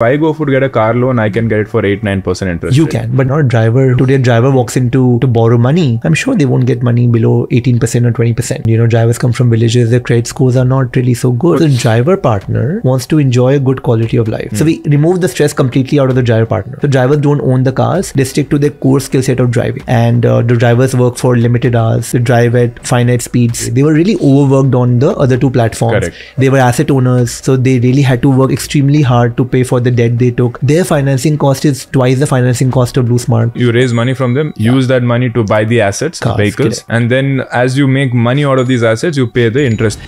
If I go for get a car loan, I can get it for 8-9% interest. You can, but not a driver. Today a driver walks in to borrow money. I'm sure they won't get money below 18% or 20%. You know, drivers come from villages, their credit scores are not really so good. So the driver partner wants to enjoy a good quality of life. So we remove the stress completely out of the driver partner. So drivers don't own the cars. They stick to their core skill set of driving. And the drivers work for limited hours. They drive at finite speeds. They were really overworked on the other two platforms. Correct. They were asset owners. So they really had to work extremely hard to pay for the debt they took. Their financing cost is twice the financing cost of BluSmart. You raise money from them, use that money to buy the assets, cars, vehicles, and then as you make money out of these assets, you pay the interest.